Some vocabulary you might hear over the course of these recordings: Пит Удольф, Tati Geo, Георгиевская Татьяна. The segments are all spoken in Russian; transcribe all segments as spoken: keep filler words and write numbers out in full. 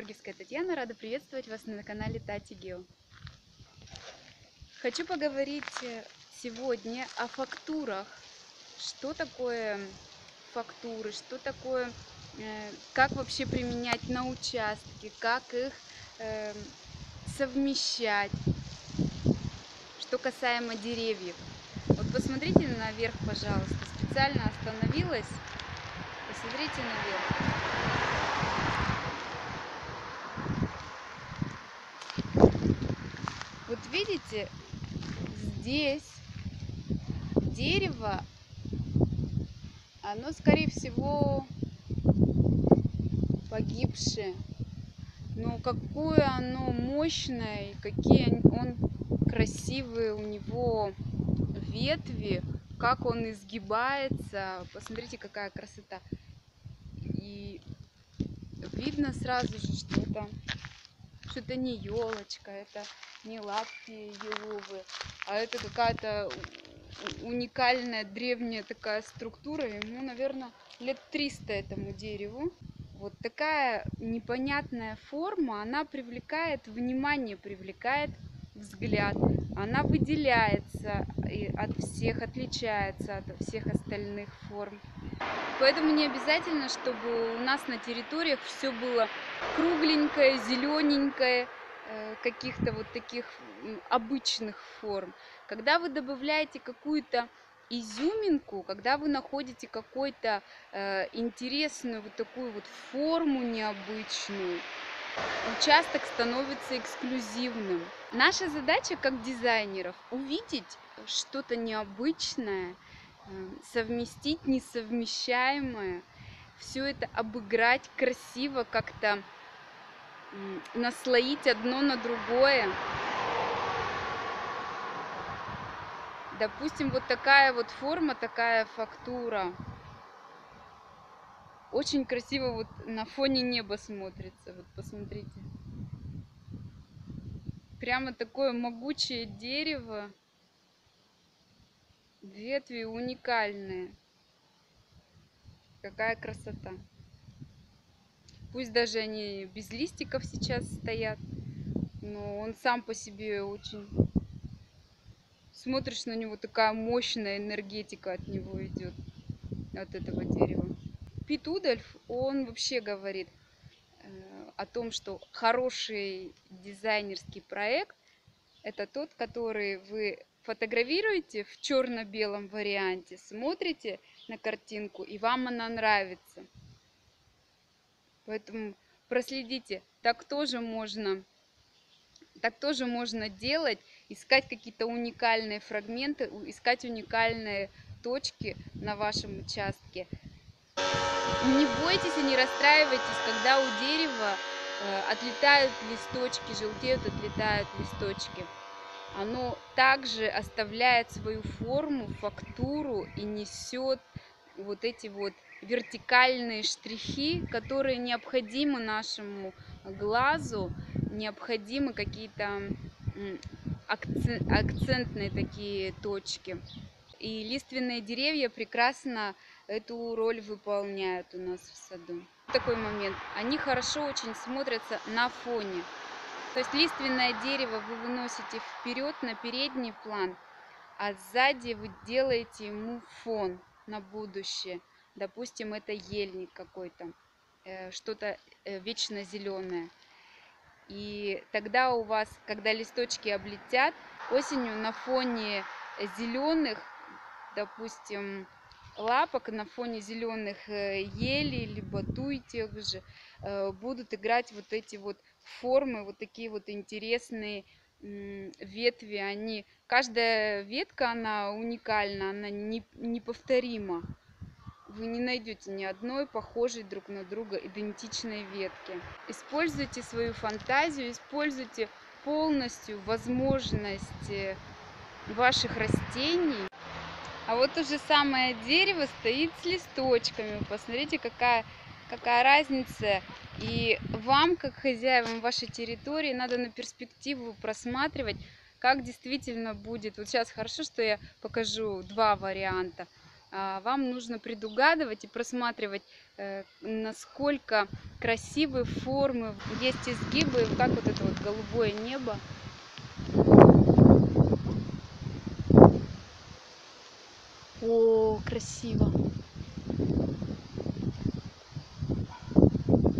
Георгиевская Татьяна, рада приветствовать вас на канале Тати Гео. Хочу поговорить сегодня о фактурах. Что такое фактуры, что такое, как вообще применять на участке, как их совмещать. Что касаемо деревьев. Вот посмотрите наверх, пожалуйста. Специально остановилась. Посмотрите наверх. Вот видите, здесь дерево, оно, скорее всего, погибшее. Но какое оно мощное, какие он красивые у него ветви, как он изгибается. Посмотрите, какая красота. И видно сразу же, что это, что это не елочка, это не лапки еловые, а это какая-то уникальная древняя такая структура. Ему, наверное, лет триста этому дереву. Вот такая непонятная форма, она привлекает внимание, привлекает взгляд. Она выделяется и от всех, отличается от всех остальных форм. Поэтому не обязательно, чтобы у нас на территориях все было кругленькое, зелененькое, каких-то вот таких обычных форм. Когда вы добавляете какую-то изюминку, когда вы находите какую-то э, интересную вот такую вот форму необычную, участок становится эксклюзивным. Наша задача как дизайнеров увидеть что-то необычное, э, совместить несовмещаемое, все это обыграть красиво, как-то э, наслоить одно на другое. Допустим, вот такая вот форма, такая фактура. Очень красиво вот на фоне неба смотрится. Вот посмотрите. Прямо такое могучее дерево. Ветви уникальные. Какая красота. Пусть даже они без листиков сейчас стоят, но он сам по себе очень... Смотришь на него, такая мощная энергетика от него идет, от этого дерева. Пит Удольф, он вообще говорит о том, что хороший дизайнерский проект – это тот, который вы фотографируете в черно-белом варианте, смотрите на картинку, и вам она нравится. Поэтому проследите, так тоже можно. Так тоже можно делать, искать какие-то уникальные фрагменты, искать уникальные точки на вашем участке. Не бойтесь и не расстраивайтесь, когда у дерева отлетают листочки, желтеют, отлетают листочки. Оно также оставляет свою форму, фактуру и несет вот эти вот вертикальные штрихи, которые необходимы нашему глазу. Необходимы какие-то акцентные такие точки. И лиственные деревья прекрасно эту роль выполняют у нас в саду. Такой момент. Они хорошо очень смотрятся на фоне. То есть лиственное дерево вы выносите вперед на передний план, а сзади вы делаете ему фон на будущее. Допустим, это ельник какой-то, что-то вечно зеленое. И тогда у вас, когда листочки облетят, осенью на фоне зеленых, допустим, лапок, на фоне зеленых елей, либо туй тех же, будут играть вот эти вот формы, вот такие вот интересные ветви. Они, каждая ветка, она уникальна, она неповторима. Вы не найдете ни одной похожей друг на друга идентичной ветки. Используйте свою фантазию, используйте полностью возможности ваших растений. А вот то же самое дерево стоит с листочками. Посмотрите, какая, какая разница. И вам, как хозяевам вашей территории, надо на перспективу просматривать, как действительно будет. Вот сейчас хорошо, что я покажу два варианта. Вам нужно предугадывать и просматривать, насколько красивые формы, есть изгибы, как вот это вот голубое небо. О, красиво!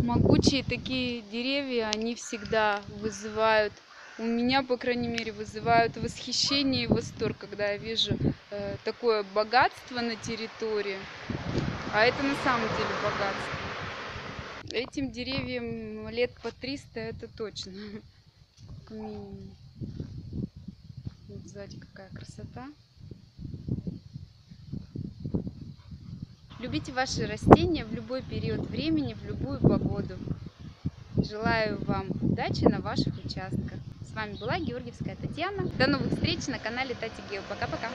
Могучие такие деревья, они всегда вызывают, у меня, по крайней мере, вызывают восхищение и восторг, когда я вижу э, такое богатство на территории. А это на самом деле богатство. Этим деревьям лет по триста, это точно. Вот сзади какая красота. Любите ваши растения в любой период времени, в любую погоду. Желаю вам удачи на ваших участках. С вами была Георгиевская Татьяна. До новых встреч на канале Тати Гео. Пока-пока!